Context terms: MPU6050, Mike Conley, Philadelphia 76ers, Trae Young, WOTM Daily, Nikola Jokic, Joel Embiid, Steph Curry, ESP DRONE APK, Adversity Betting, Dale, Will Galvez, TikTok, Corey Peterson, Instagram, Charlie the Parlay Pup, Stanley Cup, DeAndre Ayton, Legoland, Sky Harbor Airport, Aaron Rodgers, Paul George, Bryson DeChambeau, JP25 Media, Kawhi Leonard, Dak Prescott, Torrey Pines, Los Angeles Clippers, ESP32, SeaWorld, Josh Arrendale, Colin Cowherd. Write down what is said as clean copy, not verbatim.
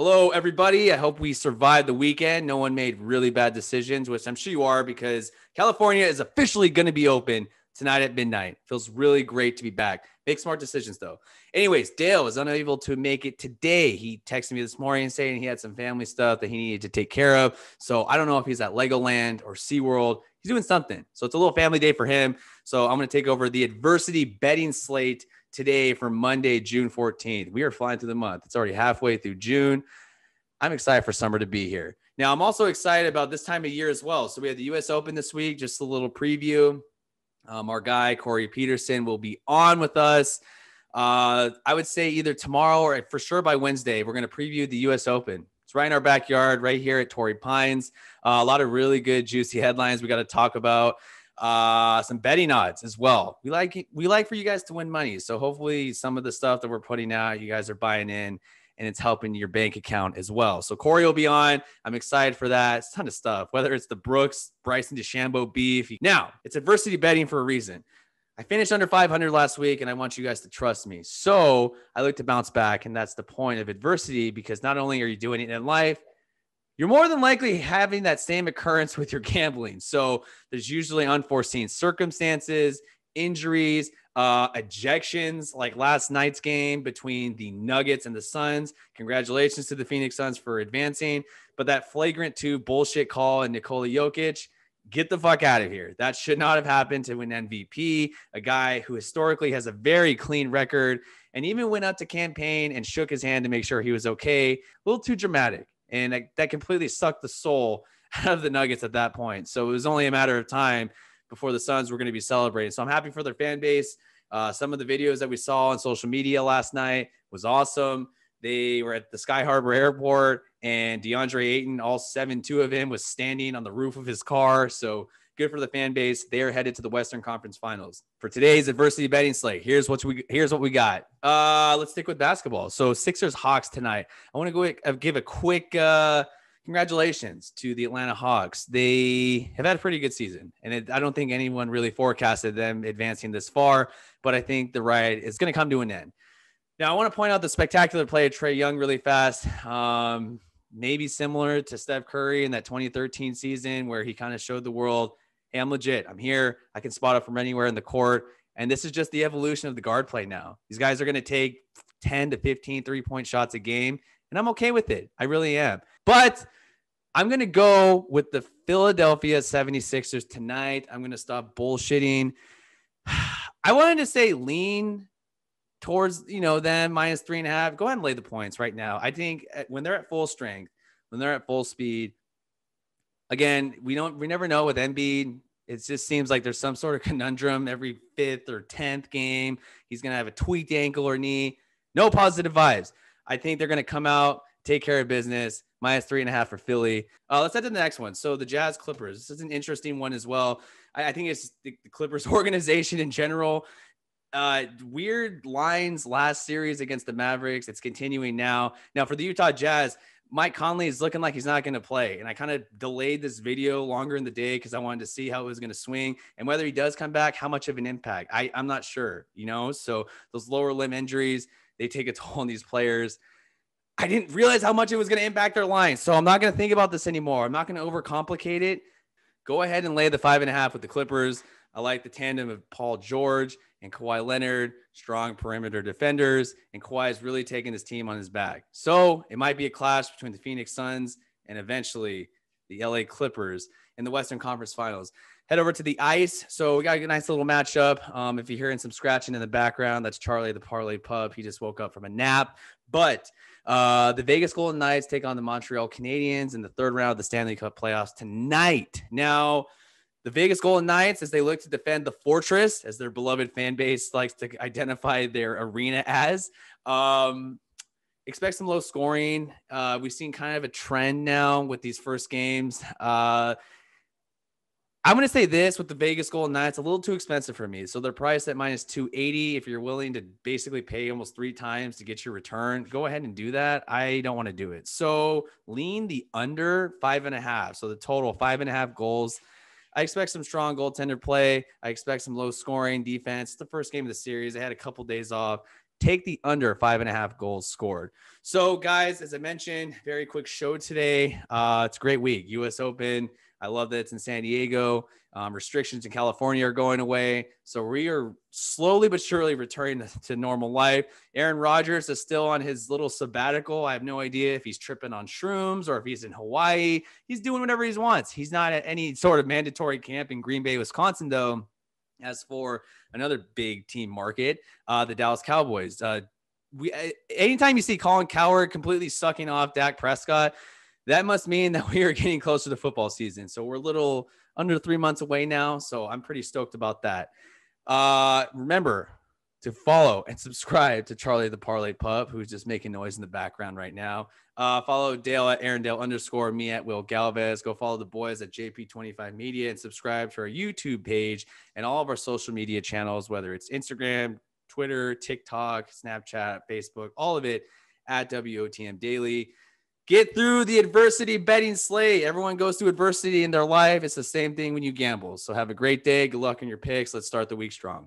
Hello, everybody. I hope we survived the weekend. No one made really bad decisions, which I'm sure you are, because California is officially going to be open tonight at midnight. Feels really great to be back. Make smart decisions, though. Anyways, Dale was unable to make it today. He texted me this morning saying he had some family stuff that he needed to take care of. So I don't know if he's at Legoland or SeaWorld. He's doing something. So it's a little family day for him. So I'm going to take over the adversity betting slate today for Monday, June 14th. We are flying through the month. It's already halfway through June. I'm excited for summer to be here. Now, I'm also excited about this time of year as well. So we have the U.S. Open this week, just a little preview. Our guy, Corey Peterson, will be on with us. I would say either tomorrow or for sure by Wednesday, we're going to preview the U.S. Open. It's right in our backyard, right here at Torrey Pines. A lot of really good, juicy headlines we got to talk about. Some betting odds as well. We like for you guys to win money. So hopefully some of the stuff that we're putting out, you guys are buying in and it's helping your bank account as well. So Corey will be on. I'm excited for that. It's a ton of stuff, whether it's the Brooks, Bryson DeChambeau beef. Now it's adversity betting for a reason. I finished under 500 last week and I want you guys to trust me. So I look to bounce back, and that's the point of adversity, because not only are you doing it in life, you're more than likely having that same occurrence with your gambling. So there's usually unforeseen circumstances, injuries, ejections, like last night's game between the Nuggets and the Suns. Congratulations to the Phoenix Suns for advancing. But that flagrant 2 bullshit call and Nikola Jokic, get the fuck out of here. That should not have happened to an MVP, a guy who historically has a very clean record, and even went out to campaign and shook his hand to make sure he was okay. A little too dramatic. And that completely sucked the soul out of the Nuggets at that point. So it was only a matter of time before the Suns were going to be celebrating. So I'm happy for their fan base. Some of the videos that we saw on social media last night was awesome. They were at the Sky Harbor Airport, and DeAndre Ayton, all 7'2" of him, was standing on the roof of his car. So good for the fan base. They are headed to the Western Conference Finals. For today's adversity betting slate, here's what we got. Let's stick with basketball. So Sixers Hawks tonight. I want to go give a quick congratulations to the Atlanta Hawks. They have had a pretty good season, and I don't think anyone really forecasted them advancing this far, but I think the ride is going to come to an end. Now, I want to point out the spectacular play of Trae Young really fast. Maybe similar to Steph Curry in that 2013 season where he kind of showed the world, hey, I'm legit. I'm here. I can spot up from anywhere in the court. And this is just the evolution of the guard play now. These guys are going to take 10 to 15 three-point shots a game, and I'm okay with it. I really am. But I'm going to go with the Philadelphia 76ers tonight. I'm going to stop bullshitting. I wanted to say lean towards, them -3.5. Go ahead and lay the points right now. I think when they're at full strength, when they're at full speed, again, we never know with Embiid. It just seems like there's some sort of conundrum every 5th or 10th game. He's going to have a tweaked ankle or knee. No positive vibes. I think they're going to come out, take care of business. -3.5 for Philly. Let's head to the next one. So the Jazz Clippers. This is an interesting one as well. I think it's the Clippers organization in general. Weird lines last series against the Mavericks. It's continuing now. Now for the Utah Jazz, Mike Conley is looking like he's not going to play. And I kind of delayed this video longer in the day because I wanted to see how it was going to swing and whether he does come back, how much of an impact. I'm not sure, So those lower limb injuries, they take a toll on these players. I didn't realize how much it was going to impact their line. So I'm not going to think about this anymore. I'm not going to overcomplicate it. Go ahead and lay the 5.5 with the Clippers. I like the tandem of Paul George and Kawhi Leonard, strong perimeter defenders, and Kawhi is really taking his team on his back. So it might be a clash between the Phoenix Suns and eventually the LA Clippers in the Western Conference Finals. Head over to the ice. So we got a nice little matchup. If you're hearing some scratching in the background, that's Charlie the Parlay Pup. He just woke up from a nap. But the Vegas Golden Knights take on the Montreal Canadiens in the third round of the Stanley Cup playoffs tonight. Now, the Vegas Golden Knights, as they look to defend the fortress, as their beloved fan base likes to identify their arena as, expect some low scoring. We've seen kind of a trend now with these first games. I'm going to say this with the Vegas Golden Knights, a little too expensive for me. So they're priced at -280. If you're willing to basically pay almost 3 times to get your return, go ahead and do that. I don't want to do it. So lean the under 5.5. So the total 5.5 goals. I expect some strong goaltender play. I expect some low scoring defense. It's the first game of the series. I had a couple days off. Take the under 5.5 goals scored. So guys, as I mentioned, very quick show today. It's a great week. US Open. I love that it's in San Diego. Restrictions in California are going away. So we are slowly but surely returning to normal life. Aaron Rodgers is still on his little sabbatical. I have no idea if he's tripping on shrooms or if he's in Hawaii. He's doing whatever he wants. He's not at any sort of mandatory camp in Green Bay, Wisconsin, though. As for another big team market, the Dallas Cowboys. Anytime you see Colin Cowherd completely sucking off Dak Prescott, that must mean that we are getting closer to football season. So we're a little under 3 months away now. So I'm pretty stoked about that. Remember to follow and subscribe to Charlie the Parlay Pup, who's just making noise in the background right now. Follow Dale at Arrendale _, me at Will Galvez. Go follow the boys at JP25 Media and subscribe to our YouTube page and all of our social media channels, whether it's Instagram, Twitter, TikTok, Snapchat, Facebook, all of it at WOTM Daily. Get through the adversity betting slate. Everyone goes through adversity in their life. It's the same thing when you gamble. So have a great day. Good luck in your picks. Let's start the week strong.